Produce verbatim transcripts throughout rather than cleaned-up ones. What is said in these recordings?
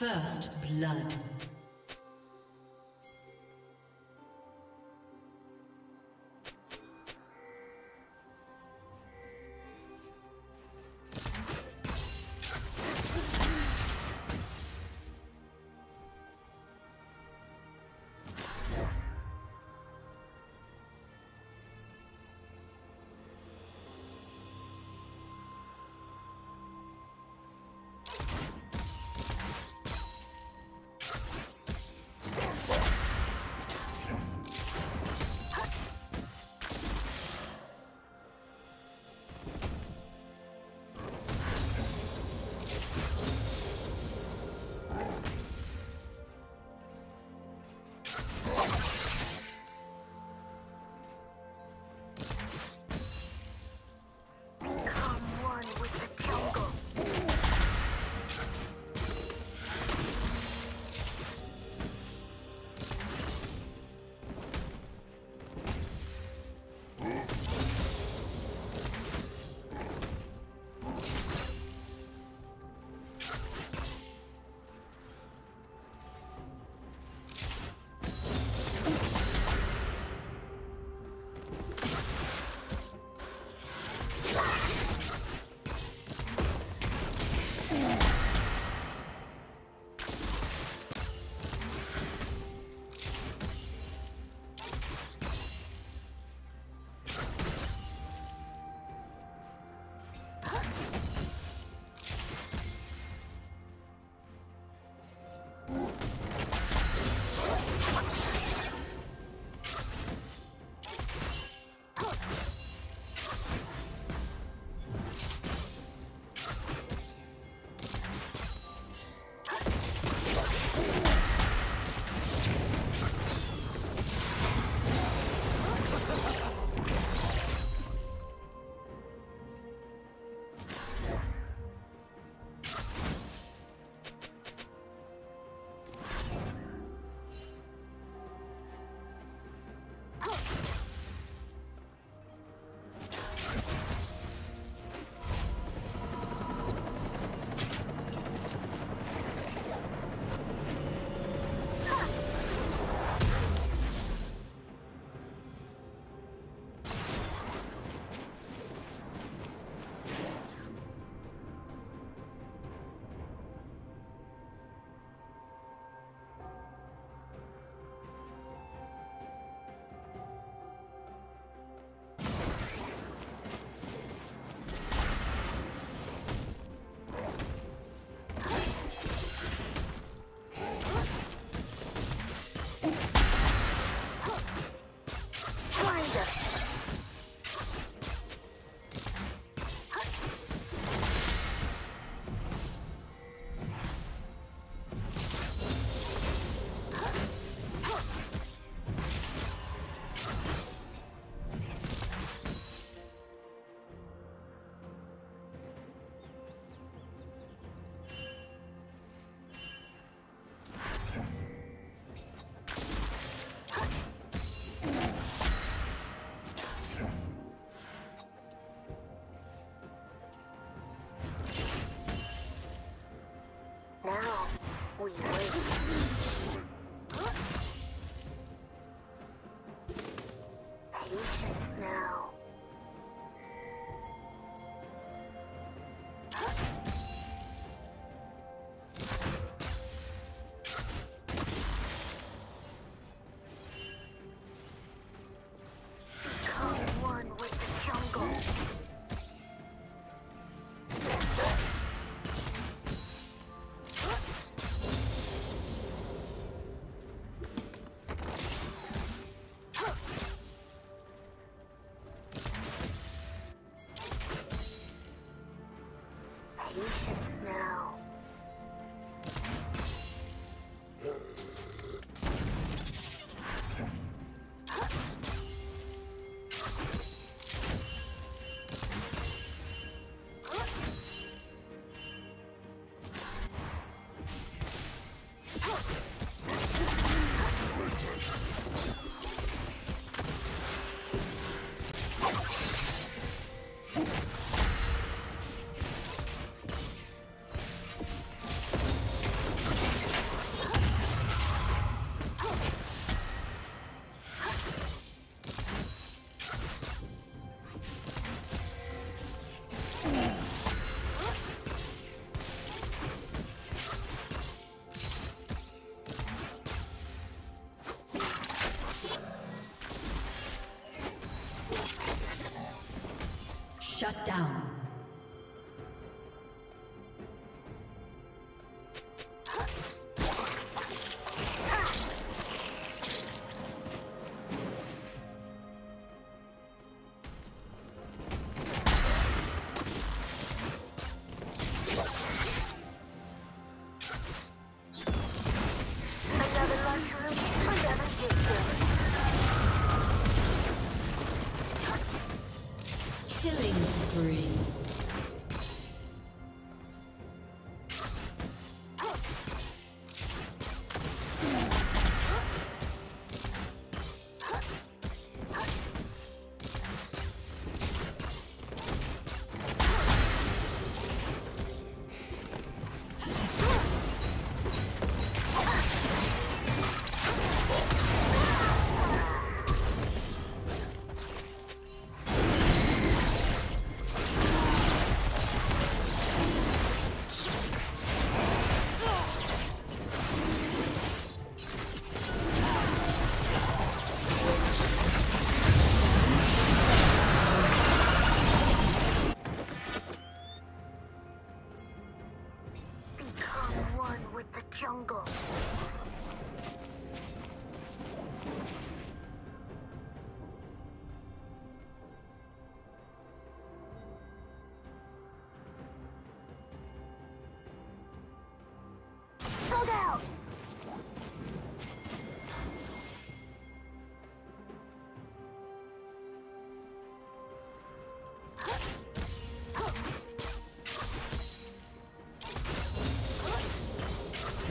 First blood. Shut down.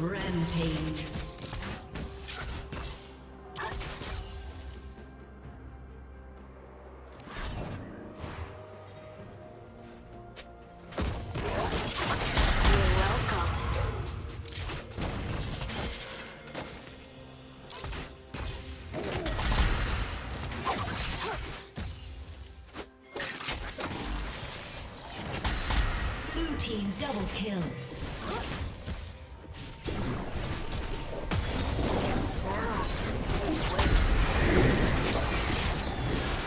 Rampage. Blue team double kill. Ready.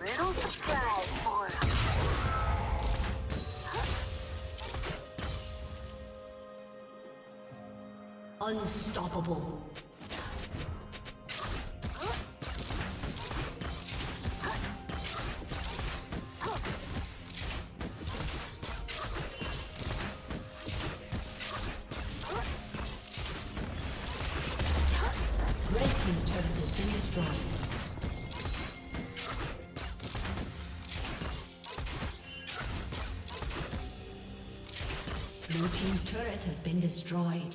little surprise for him. Huh? Unstoppable. Blue team's turret has been destroyed. Blue team's turret has been destroyed.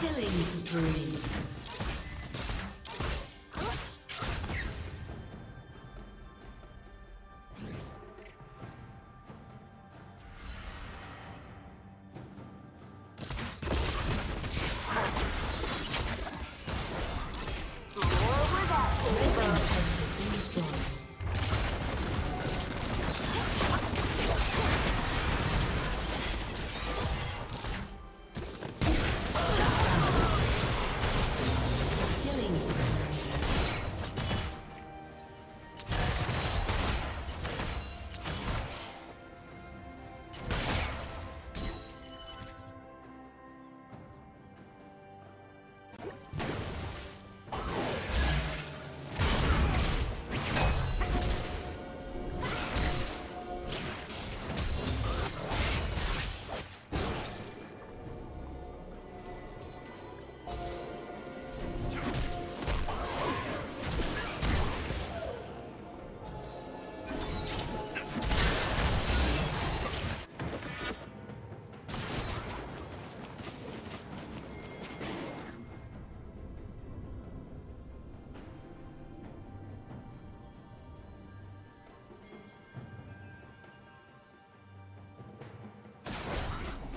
Killing spree.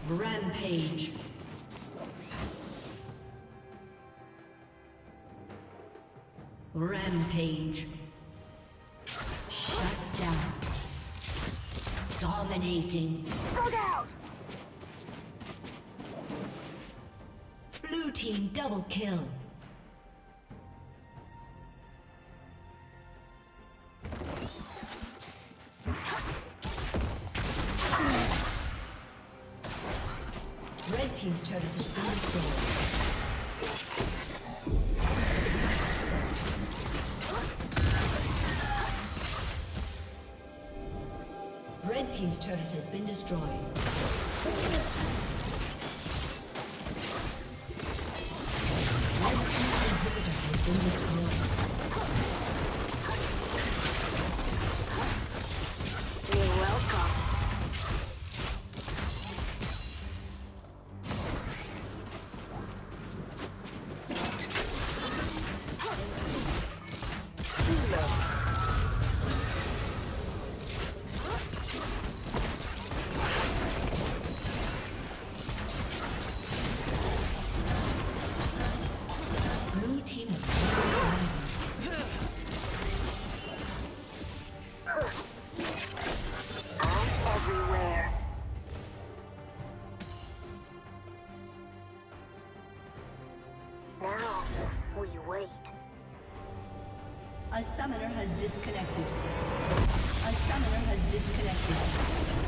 Rampage. Rampage. Shut down. Dominating. Look out! Blue team double kill. Red team's turret has been destroyed. Red team's turret has been destroyed. Red team's inhibitor has been destroyed. You're welcome. A summoner has disconnected. A summoner has disconnected.